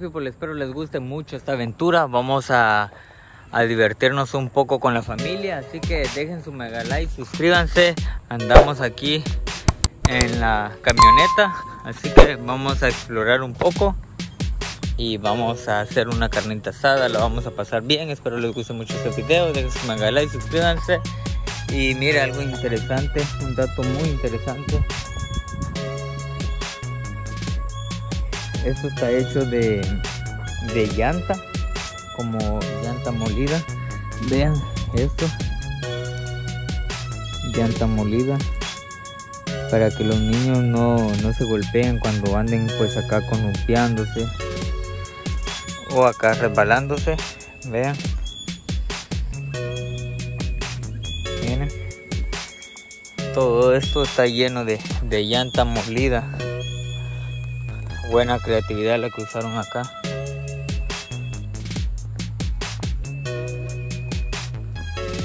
people, espero les guste mucho esta aventura. Vamos a divertirnos un poco con la familia, así que dejen su mega like, suscríbanse. Andamos aquí en la camioneta, así que vamos a explorar un poco y vamos a hacer una carnita asada, la vamos a pasar bien. Espero les guste mucho este video, dejen su mega like, suscríbanse. Y mira, algo interesante, un dato muy interesante: esto está hecho de llanta, como llanta molida. Vean esto, llanta molida, para que los niños no se golpeen cuando anden pues acá columpiándose o acá resbalándose. Vean, miren, todo esto está lleno de llanta molida. Buena creatividad la que usaron acá.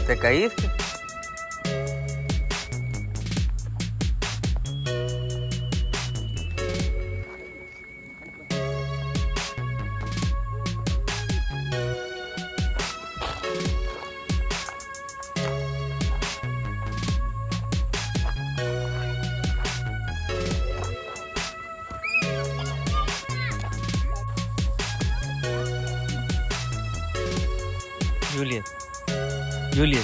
¿Te caíste? Juliet, Juliet,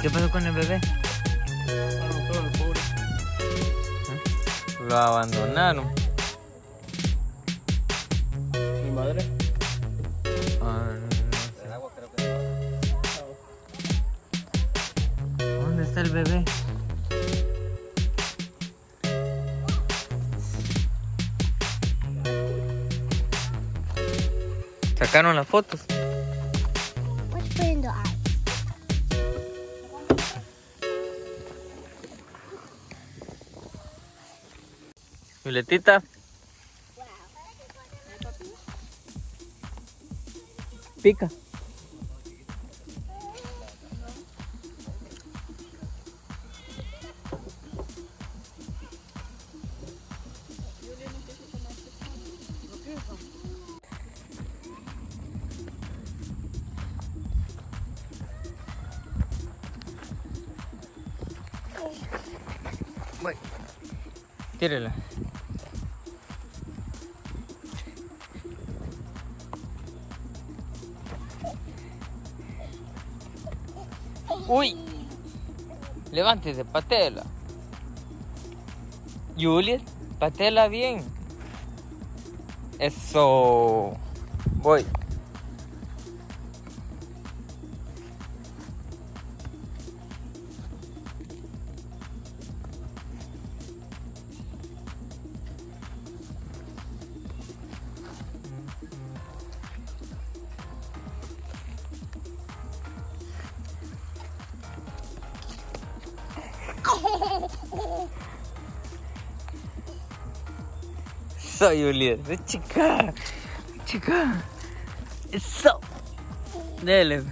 ¿qué pasó con el bebé? Lo abandonaron. ¿Mi madre? No sé. El agua creo que... ¿Dónde está el bebé? ¿Sacaron las fotos? Julietita, pica. Bueno, tírala. Uy, levántese, patela. Juliet, patela bien. Eso, voy. Soy Juliet, chica, eso, dele, uy.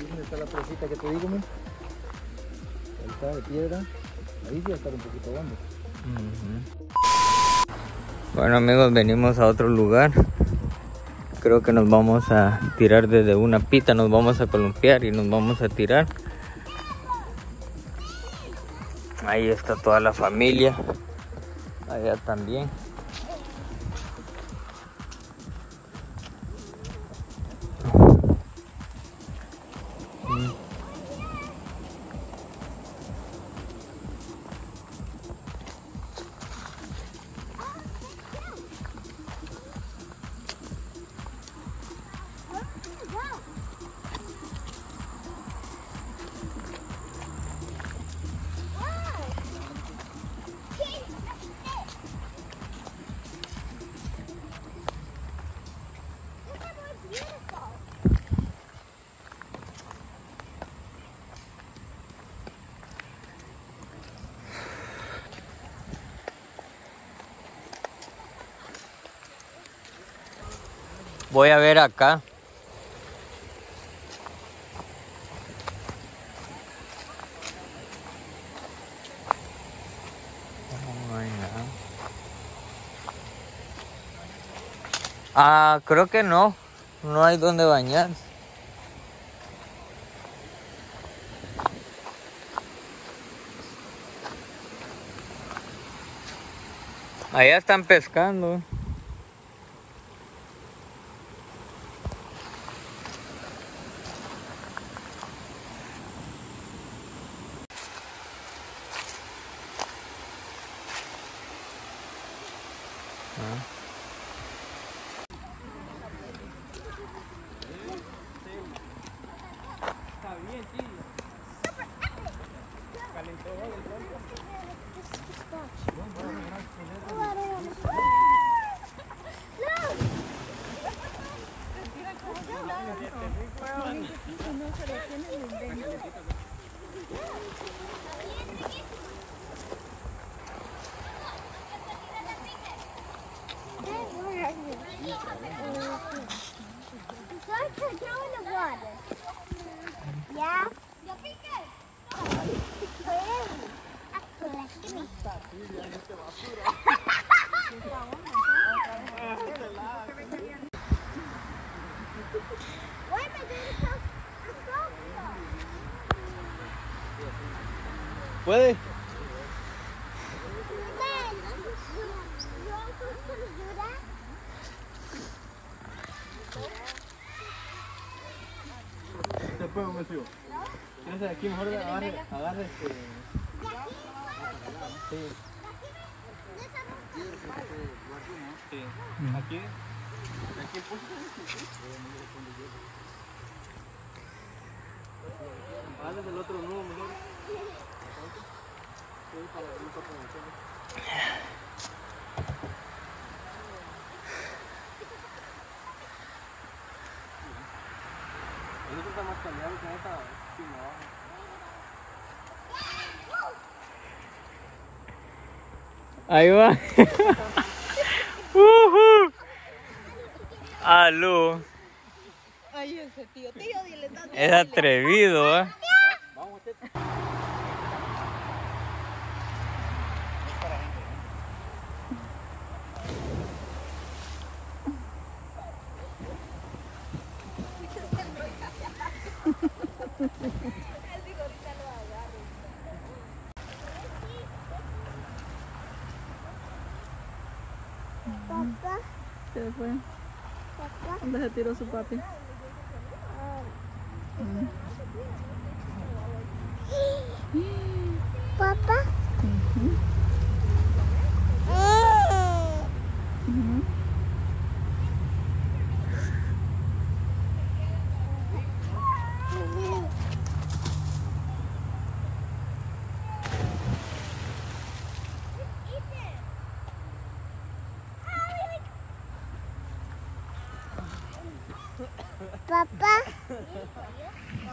¿Dónde está la presita que te digo, mi? Ahí está, de piedra. Ahí sí va a estar un poquito hondo. Bueno, amigos, venimos a otro lugar. Creo que nos vamos a tirar desde una pita. Nos vamos a columpiar y nos vamos a tirar. Ahí está toda la familia. Allá también. Voy a ver acá. Ah, creo que no. No hay donde bañar. Allá están pescando. ¿Puede? ¿Te puedo meter? Entonces aquí mejor agarre este... Sí. Sí. Aquí. Aquí puse el otro nudo mejor. Ahí va. Aló. Ay, ese tío dile tanto. Es atrevido, ¿eh? Vamos a ¿dónde se tiró su papi? ¿Papá?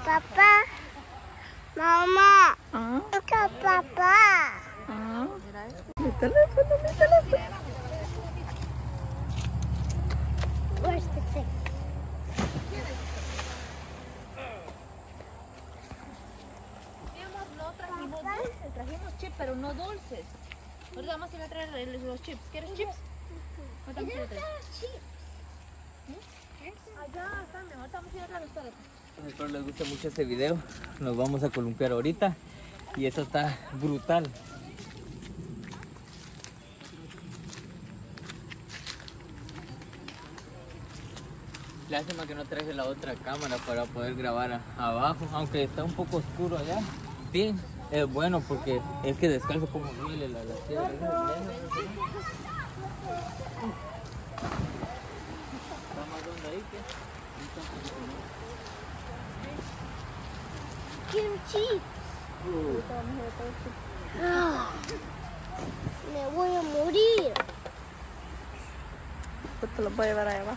Papá, mamá, toca papá. Mi teléfono, mi teléfono. Where's the thing? No trajimos dulces, trajimos chips, pero no dulces. Ahorita vamos a ir a traer los chips. ¿Quieres chips? ¿Cuántos chips? Allá están mejor, estamos yendo a los toros. Espero les guste mucho este video. Nos vamos a columpiar ahorita. Y esto está brutal. Lástima que no traje la otra cámara para poder grabar abajo. Aunque está un poco oscuro allá. Sí, es bueno porque es que descalzo como duele la piedra. Kimchi. Me voy a morir. Pues te lo voy a llevar allá abajo.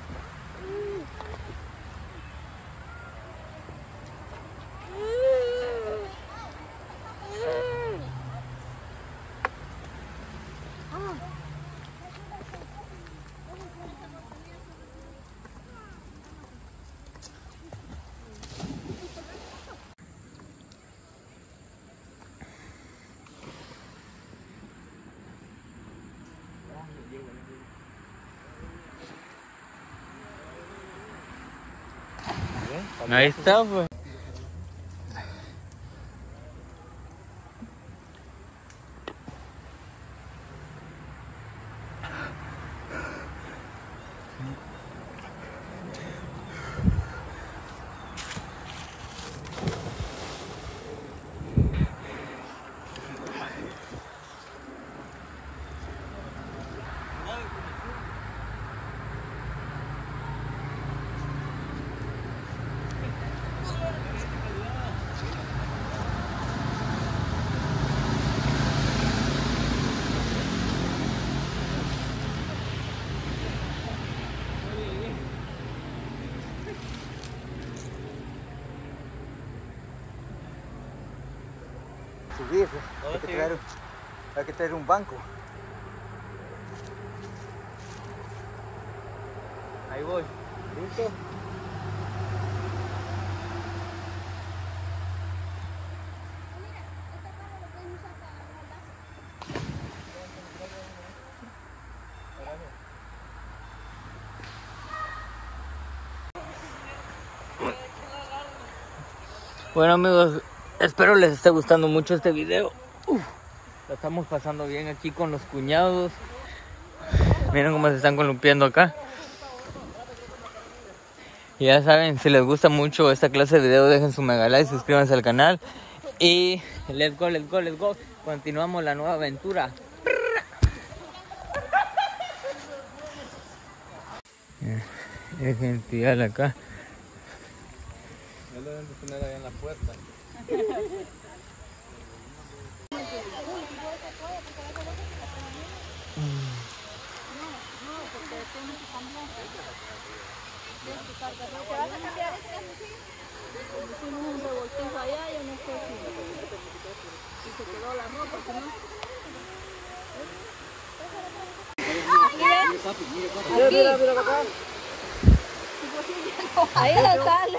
Ahí está, pues. Subir, hay que traer un banco. Ahí voy. ¿Listo? Bueno, amigos, espero les esté gustando mucho este video. Lo estamos pasando bien aquí con los cuñados. Miren cómo se están columpiando acá. Y ya saben, si les gusta mucho esta clase de video, dejen su mega like, suscríbanse al canal. Y let's go, let's go, let's go. Continuamos la nueva aventura. Es genial acá. Ya lo deben de tener allá en la puerta. Ahí la sale.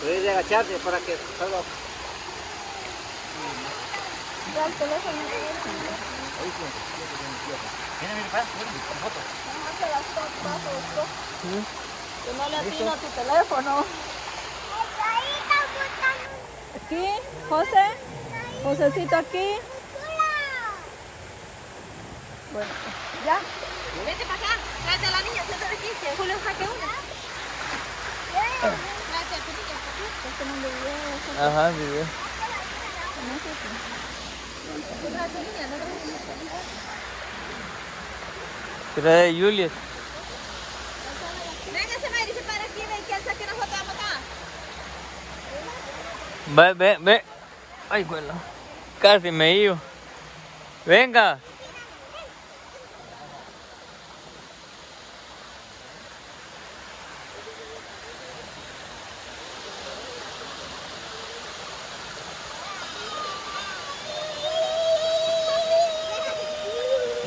Puedes agacharte para que salga. Que no le atino tu teléfono. Aquí, José. Josecito aquí. Bueno, ya. Vete para acá, tráete a la niña, siéntate aquí, que Julio saque una. Tráete a tu niña, este no le dio. Ajá, sí, bien. No sé si. Tráete a tu niña, no le dio. Trae a Juliet. Véngase, Mary, se para aquí, ven que él saque nosotros vamos acá. Ve, ve, ve. Ay, bueno. Casi me iba. Venga.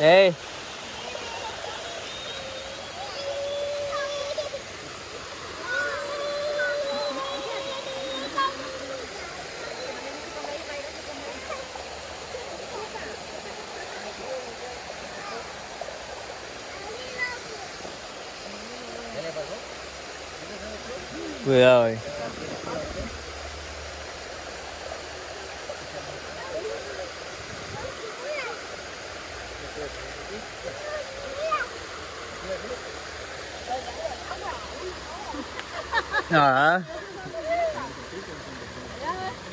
Hey. Cuidado, eh. Ah.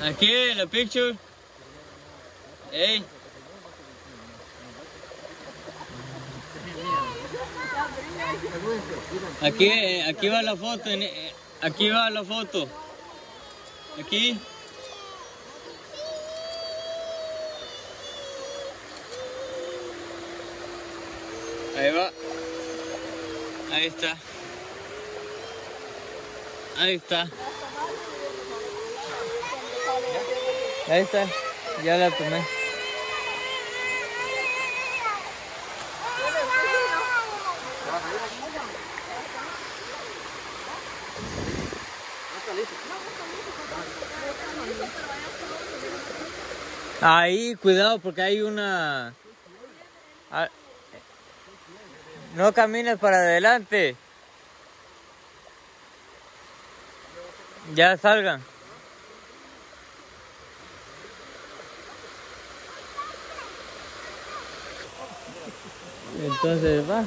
Aquí en la picture. Hey. Aquí va la foto. Aquí va la foto. Aquí. Ahí va. Ahí está. Ahí está. Ahí está. Ya la tomé. Ahí, cuidado, porque hay una... No camines para adelante. Ya salgan. Entonces va.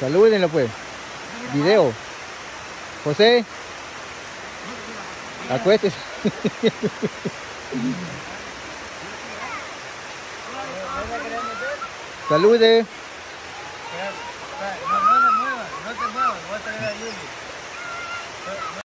Salúdenlo pues. Video. José. Acuéstese. Salude.